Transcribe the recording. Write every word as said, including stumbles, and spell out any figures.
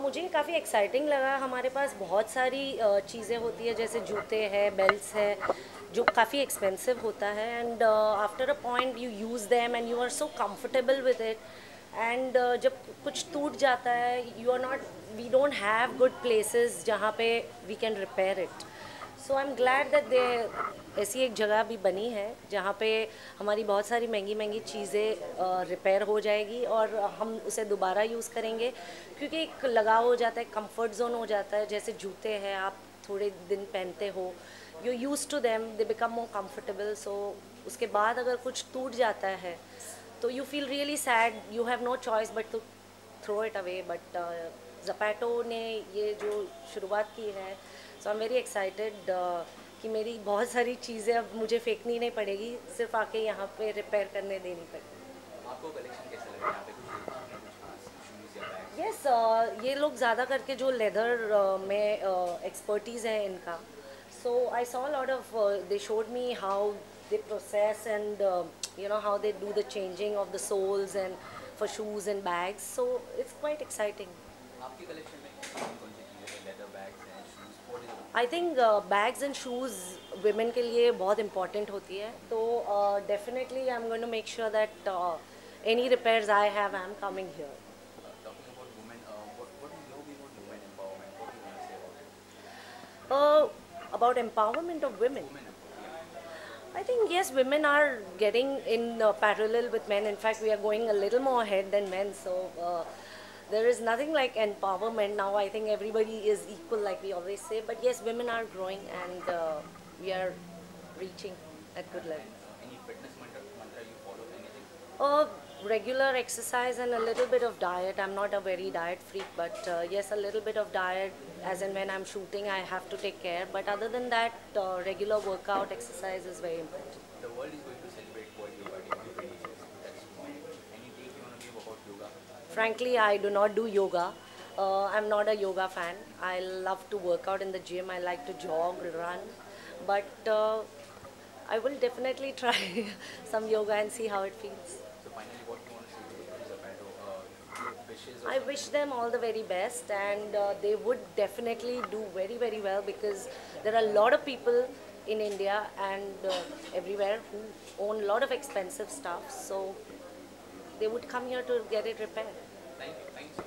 मुझे काफ़ी एक्साइटिंग लगा। हमारे पास बहुत सारी चीज़ें होती है, जैसे जूते हैं, बेल्ट्स हैं, जो काफ़ी एक्सपेंसिव होता है, and after a point you use them and you are so comfortable with it, and जब कुछ टूट जाता है you are not we don't have good places जहाँ पे we can repair it. So I am glad that they ऐसी एक जगह भी बनी है जहाँ पे हमारी बहुत सारी महंगी महंगी चीज़ें रिपेयर हो जाएगी और हम उसे दोबारा यूज़ करेंगे, क्योंकि एक लगाव हो जाता है, कंफर्ट जोन हो जाता है। जैसे जूते हैं, आप थोड़े दिन पहनते हो, you use to them, they become more comfortable. So उसके बाद अगर कुछ टूट जाता है तो you feel really sad, you have no choice but to throw it away. But Zapato ने ये जो शुरुआत की है, so I am very excited कि मेरी बहुत सारी चीज़ें अब मुझे फेंकनी नहीं पड़ेगी, सिर्फ आके यहाँ पे रिपेयर करने देनी पड़ेगी। आपको कलेक्शन कैसा लगा यहाँ पे? यस, yes, uh, ये लोग ज़्यादा करके जो लेदर uh, में एक्सपर्टीज़ uh, है इनका। So I saw lot of they showed me how they process and you know how they do the changing of the soles and for shoes and bags, so it's quite exciting. आपकी collection में I think bags and shoes women के लिए बहुत important होती है, तो definitely I am going to make sure that any repairs I have I am coming here. About empowerment of women, I think yes, women are getting in parallel with man, in fact we are going a little more ahead than man, so there is nothing like empowerment now. I think everybody is equal, like we always say, but yes, women are growing and uh, we are reaching at good level. Any fitness mantra, mantra you follow, anything? Uh, regular exercise and a little bit of diet. I'm not a very diet freak, but uh, yes, a little bit of diet, as and when I'm shooting I have to take care, but other than that uh, regular workout, exercise is very important. The world is going to celebrate what you are doing. That's more. Anything you want to give about yoga? Frankly, I do not do yoga. Uh, I'm not a yoga fan. I love to work out in the gym. I like to jog, run, but uh, I will definitely try some yoga and see how it feels. So finally, what do you want to say to Zapato? Uh, wishes. I wish them all the very best, and uh, they would definitely do very, very well, because there are a lot of people in India and uh, everywhere who own a lot of expensive stuff. So they would come here to get it repaired. Thank you. Thank you.